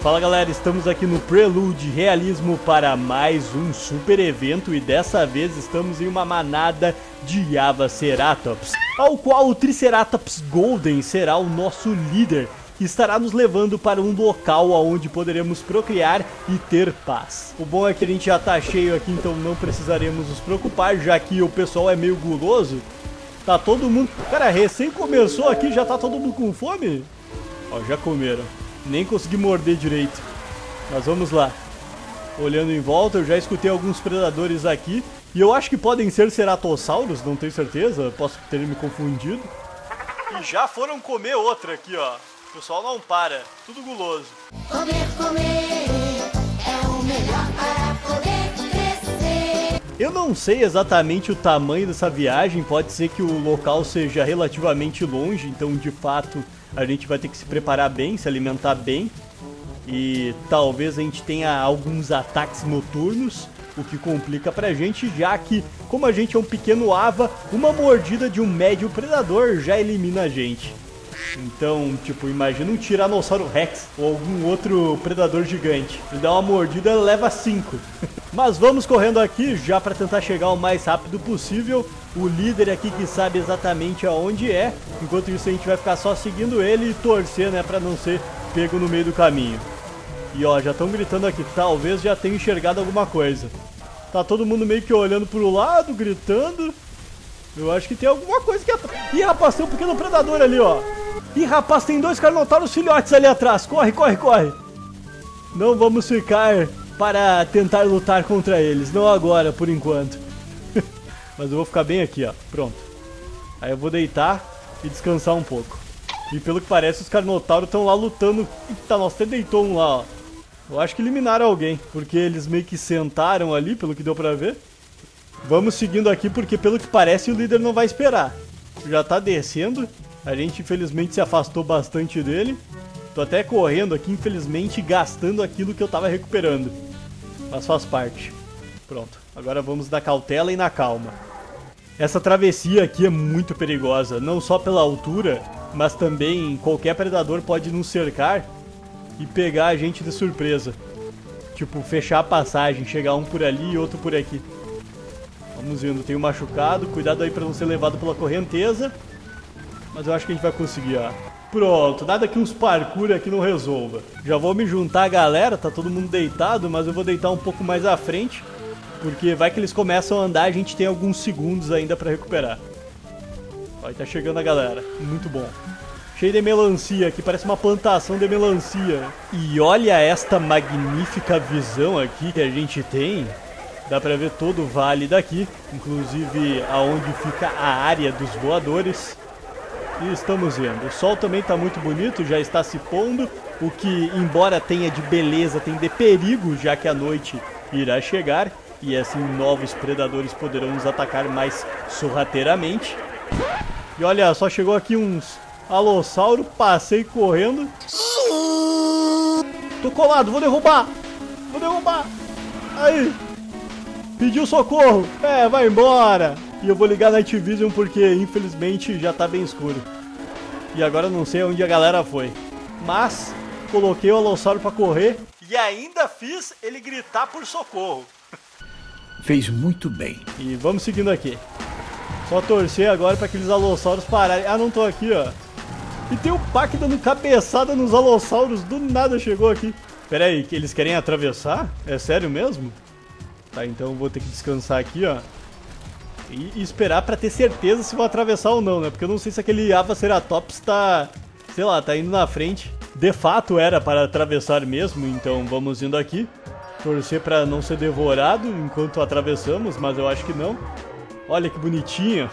Fala galera, estamos aqui no Prelude Realismo para mais um super evento e dessa vez estamos em uma manada de Avaceratops, ao qual o Triceratops Golden será o nosso líder e estará nos levando para um local onde poderemos procriar e ter paz. O bom é que a gente já está cheio aqui, então não precisaremos nos preocupar, já que o pessoal é meio guloso. Tá todo mundo... Cara, recém começou aqui, já tá todo mundo com fome? Ó, já comeram. Nem consegui morder direito. Mas vamos lá. Olhando em volta, eu já escutei alguns predadores aqui. E eu acho que podem ser ceratossauros, não tenho certeza. Posso ter me confundido. E já foram comer outra aqui, ó. O pessoal não para. Tudo guloso. Comer, comer é o melhor para poder crescer. Eu não sei exatamente o tamanho dessa viagem. Pode ser que o local seja relativamente longe. Então, de fato... a gente vai ter que se preparar bem, se alimentar bem. E talvez a gente tenha alguns ataques noturnos, o que complica pra gente, já que, como a gente é um pequeno ava, uma mordida de um médio predador já elimina a gente. Então, tipo, imagina um tiranossauro rex ou algum outro predador gigante. Ele dá uma mordida, leva 5. Mas vamos correndo aqui já para tentar chegar o mais rápido possível. O líder aqui que sabe exatamente aonde é. Enquanto isso a gente vai ficar só seguindo ele e torcer, né, para não ser pego no meio do caminho. E ó, já estão gritando aqui, talvez já tenha enxergado alguma coisa. Tá todo mundo meio que olhando pro lado, gritando. Eu acho que tem alguma coisa que... Ih, rapaz, tem um pequeno predador ali, ó. Ih, rapaz, tem 2 carnotauros filhotes ali atrás. Corre, corre, corre. Não vamos ficar para tentar lutar contra eles. Não agora, por enquanto. Mas eu vou ficar bem aqui, ó. Pronto. Aí eu vou deitar e descansar um pouco. E pelo que parece, os carnotauros estão lá lutando. Eita, nossa, até deitou um lá, ó. Eu acho que eliminaram alguém, porque eles meio que sentaram ali, pelo que deu pra ver. Vamos seguindo aqui, porque pelo que parece, o líder não vai esperar. Já tá descendo. A gente, infelizmente, se afastou bastante dele. Tô até correndo aqui, infelizmente, gastando aquilo que eu tava recuperando. Mas faz parte. Pronto. Agora vamos na cautela e na calma. Essa travessia aqui é muito perigosa. Não só pela altura, mas também qualquer predador pode nos cercar e pegar a gente de surpresa. Tipo, fechar a passagem, chegar um por ali e outro por aqui. Vamos indo. Tem um machucado. Cuidado aí pra não ser levado pela correnteza. Mas eu acho que a gente vai conseguir, ó. Pronto, nada que uns parkour aqui não resolva. Já vou me juntar à galera, tá todo mundo deitado, mas eu vou deitar um pouco mais à frente, porque vai que eles começam a andar, a gente tem alguns segundos ainda pra recuperar. Ó, tá chegando a galera, muito bom. Cheio de melancia aqui, parece uma plantação de melancia. E olha esta magnífica visão aqui que a gente tem. Dá pra ver todo o vale daqui, inclusive aonde fica a área dos voadores. E estamos indo. O sol também está muito bonito, já está se pondo. O que, embora tenha de beleza, tem de perigo, já que a noite irá chegar. E assim novos predadores poderão nos atacar mais sorrateiramente. E olha, só chegou aqui uns alossauro, passei correndo. Tô colado, vou derrubar! Vou derrubar! Aí! Pediu socorro! É, vai embora! E eu vou ligar na Activision porque, infelizmente, já tá bem escuro. E agora eu não sei onde a galera foi. Mas, coloquei o alossauro pra correr. E ainda fiz ele gritar por socorro. Fez muito bem. E vamos seguindo aqui. Só torcer agora pra aqueles alossauros pararem. Ah, não tô aqui, ó. E tem o Pac dando cabeçada nos alossauros. Do nada chegou aqui. Pera aí, que eles querem atravessar? É sério mesmo? Tá, então eu vou ter que descansar aqui, ó. E esperar pra ter certeza se vou atravessar ou não, né? Porque eu não sei se aquele Avaceratops tá... sei lá, tá indo na frente. De fato era para atravessar mesmo, então vamos indo aqui. Torcer pra não ser devorado enquanto atravessamos, mas eu acho que não. Olha que bonitinho.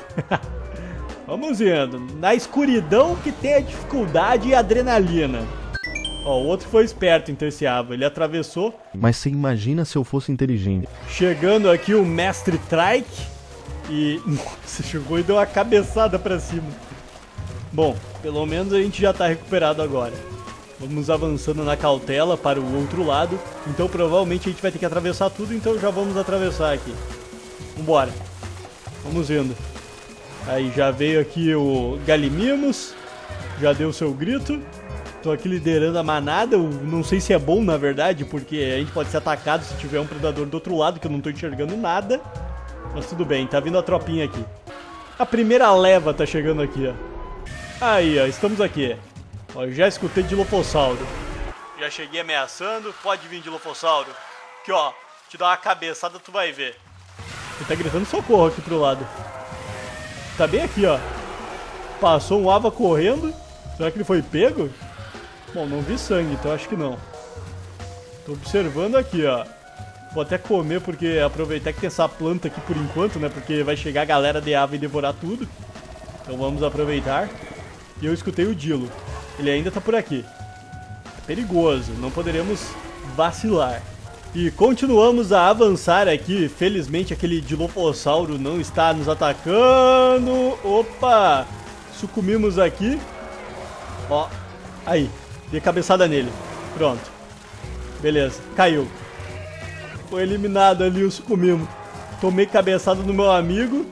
Vamos indo. Na escuridão que tem a dificuldade e a adrenalina. Ó, o outro foi esperto, então esse ava, ele atravessou. Mas você imagina se eu fosse inteligente. Chegando aqui o mestre Trike. E nossa, chegou e deu uma cabeçada pra cima. Bom, pelo menos a gente já tá recuperado agora. Vamos avançando na cautela para o outro lado. Então provavelmente a gente vai ter que atravessar tudo. Então já vamos atravessar aqui. Vambora. Vamos indo. Aí já veio aqui o Gallimimus. Já deu seu grito. tô aqui liderando a manada. Eu não sei se é bom, na verdade, porque a gente pode ser atacado se tiver um predador do outro lado, que eu não tô enxergando nada. Mas tudo bem, tá vindo a tropinha aqui. A primeira leva tá chegando aqui, ó. Aí, ó, estamos aqui. Ó, já escutei Dilofossauro. Já cheguei ameaçando. Pode vir, Dilofossauro. Aqui, ó, te dá uma cabeçada, tu vai ver. Ele tá gritando socorro aqui pro lado. Tá bem aqui, ó. Passou um ava correndo. Será que ele foi pego? Bom, não vi sangue, então acho que não. Tô observando aqui, ó. Vou até comer, porque aproveitar que tem essa planta aqui por enquanto, né? Porque vai chegar a galera de ava e devorar tudo. Então vamos aproveitar. E eu escutei o Dilo. Ele ainda tá por aqui. É perigoso, não poderemos vacilar. E continuamos a avançar aqui. Felizmente aquele Dilofossauro não está nos atacando. Opa! Suchomimus aqui. Ó, aí. Dei cabeçada nele. Pronto. Beleza, caiu. Foi eliminado ali o Suchomimus. Tomei cabeçada no meu amigo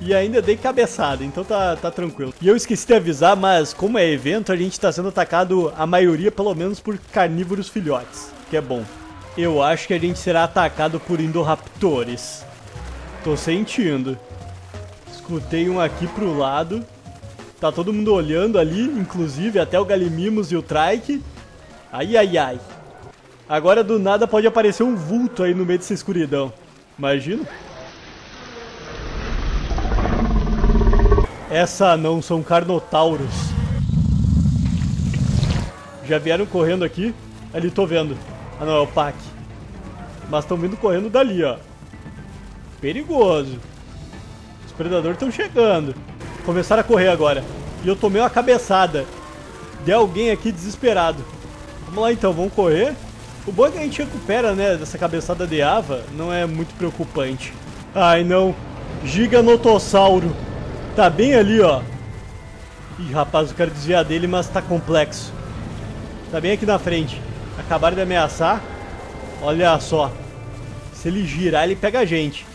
e ainda dei cabeçada, então tá tranquilo. E eu esqueci de avisar, mas como é evento, a gente tá sendo atacado, a maioria pelo menos, por carnívoros filhotes, que é bom. Eu acho que a gente será atacado por indorraptores. Tô sentindo. Escutei um aqui pro lado. Tá todo mundo olhando ali, inclusive até o Gallimimus e o Trike. Ai, ai, ai. Agora do nada pode aparecer um vulto aí no meio dessa escuridão. Imagina. Essa não, são Carnotauros. Já vieram correndo aqui. Ali tô vendo. Ah não, é o Pac. Mas estão vindo correndo dali, ó. Perigoso. Os predadores estão chegando. Começaram a correr agora. E eu tomei uma cabeçada de alguém aqui desesperado. Vamos lá então, vamos correr. O bom é que a gente recupera, né, dessa cabeçada de ava. Não é muito preocupante. Ai não. Giganotossauro. Tá bem ali, ó. Ih, rapaz, eu quero desviar dele, mas tá complexo. Tá bem aqui na frente. Acabaram de ameaçar. Olha só. Se ele girar, ele pega a gente.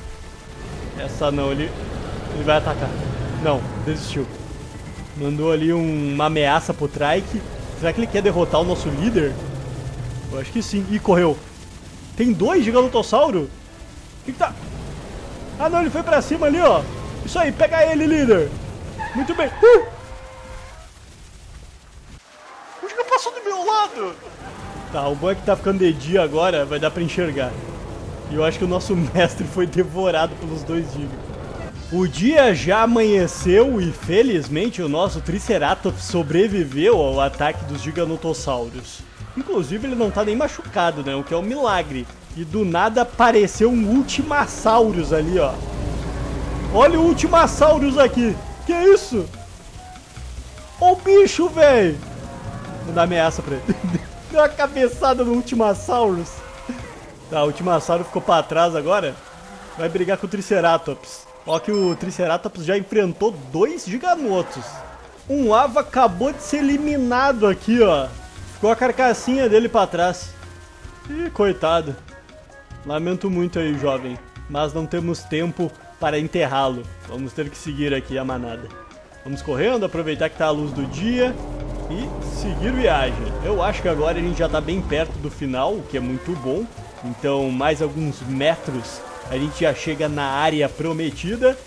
Essa não, ele vai atacar. Não, desistiu. Mandou ali uma ameaça pro Trike. Será que ele quer derrotar o nosso líder? Eu acho que sim. Ih, correu. Tem dois Giganotossauro? O que tá... Ah, não, ele foi pra cima ali, ó. Isso aí, pega ele, líder. Muito bem. O Giga passou do meu lado. Tá, o bom é que tá ficando de dia agora, vai dar pra enxergar. E eu acho que o nosso mestre foi devorado pelos dois gigas. O dia já amanheceu e felizmente o nosso Triceratops sobreviveu ao ataque dos Giganotossauros. Inclusive ele não tá nem machucado, né, o que é um milagre. E do nada apareceu um Ultimasaurus ali, ó. Olha o Ultimasaurus aqui. Que isso? Ó o bicho, velho. Vou dar ameaça pra ele. Deu uma cabeçada no Ultimasaurus. Tá, o Ultimasaurus ficou pra trás agora. Vai brigar com o Triceratops. Ó que o Triceratops já enfrentou dois Giganotos. Um ava acabou de ser eliminado aqui, ó. Ficou a carcassinha dele pra trás. Ih, coitado. Lamento muito aí, jovem. Mas não temos tempo para enterrá-lo. Vamos ter que seguir aqui a manada. Vamos correndo, aproveitar que tá a luz do dia. E seguir viagem. Eu acho que agora a gente já tá bem perto do final, o que é muito bom. Então, mais alguns metros, a gente já chega na área prometida.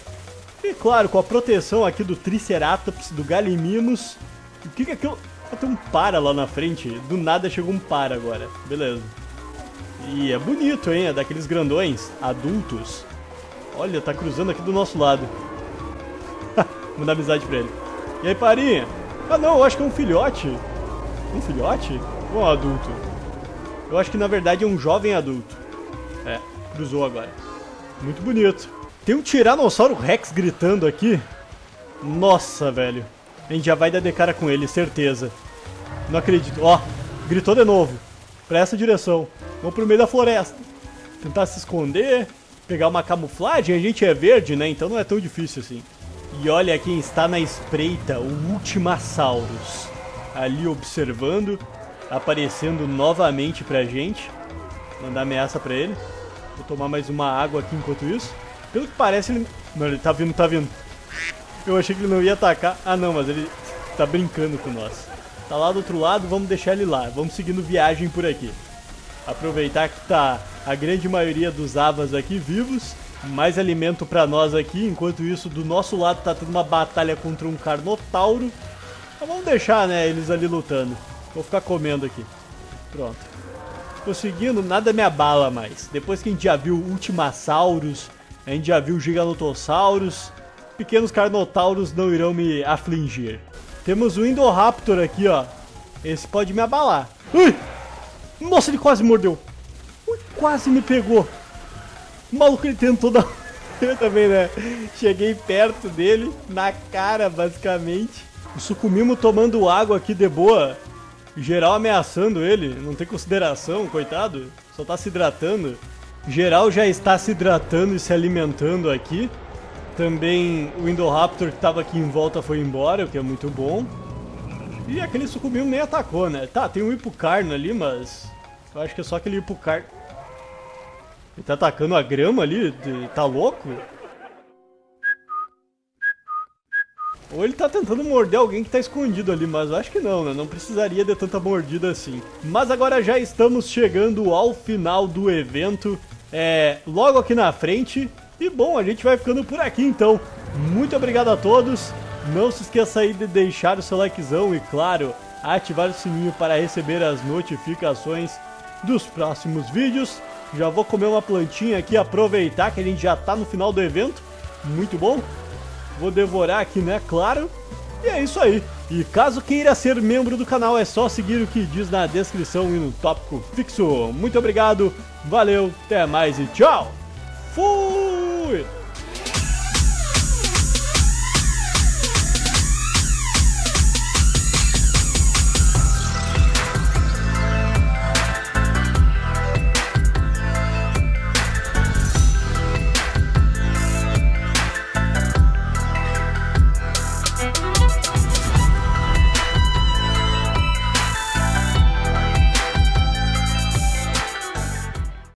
E claro, com a proteção aqui do Triceratops, do Gallimimus. O que é aquilo? Ah, tem um para lá na frente. Do nada chegou um para agora. Beleza. E é bonito, hein? É daqueles grandões, adultos. Olha, tá cruzando aqui do nosso lado. Vou dar amizade pra ele. E aí, parinha? Ah não, eu acho que é um filhote. Um filhote? Ou um adulto? Eu acho que na verdade é um jovem adulto. É, cruzou agora. Muito bonito. Tem um tiranossauro rex gritando aqui. Nossa, velho. A gente já vai dar de cara com ele, certeza. Não acredito. Ó, gritou de novo. Pra essa direção. Vamos pro meio da floresta. Tentar se esconder. Pegar uma camuflagem. A gente é verde, né? Então não é tão difícil assim. E olha quem está na espreita, o Ultimasaurus. Ali observando, aparecendo novamente pra gente. Mandar ameaça pra ele. Vou tomar mais uma água aqui enquanto isso. Pelo que parece ele... Não, ele tá vindo, tá vindo. Eu achei que ele não ia atacar. Ah não, mas ele tá brincando com nós. Tá lá do outro lado, vamos deixar ele lá. Vamos seguindo viagem por aqui. Aproveitar que tá a grande maioria dos avas aqui vivos. Mais alimento pra nós aqui. Enquanto isso, do nosso lado tá tendo uma batalha contra um Carnotauro. Então vamos deixar, né, eles ali lutando. Vou ficar comendo aqui. Pronto. Conseguindo, nada me abala mais. Depois que a gente já viu Ultimasaurus, a gente já viu Giganotossauros, pequenos Carnotauros não irão me afligir. Temos o Indoraptor aqui, ó. Esse pode me abalar. Ui! Nossa, ele quase mordeu. Ui, quase me pegou. O maluco, ele tentou dar... Eu também, né? Cheguei perto dele, na cara, basicamente. O Suchomimus tomando água aqui de boa. Geral ameaçando ele. Não tem consideração, coitado. Só tá se hidratando. Geral já está se hidratando e se alimentando aqui. Também o Indoraptor que tava aqui em volta foi embora, o que é muito bom. E aquele Suchomimus nem atacou, né? Tá, tem um hipocarne ali, mas... eu acho que é só aquele hipocarne... Ele tá atacando a grama ali? Tá louco? Ou ele tá tentando morder alguém que tá escondido ali, mas eu acho que não, né? Não precisaria de tanta mordida assim. Mas agora já estamos chegando ao final do evento. É... logo aqui na frente. E bom, a gente vai ficando por aqui então. Muito obrigado a todos. Não se esqueça aí de deixar o seu likezão e, claro, ativar o sininho para receber as notificações dos próximos vídeos. Já vou comer uma plantinha aqui, aproveitar que a gente já tá no final do evento. Muito bom. Vou devorar aqui, né? Claro. E é isso aí. E caso queira ser membro do canal, é só seguir o que diz na descrição e no tópico fixo. Muito obrigado. Valeu. Até mais e tchau. Fui!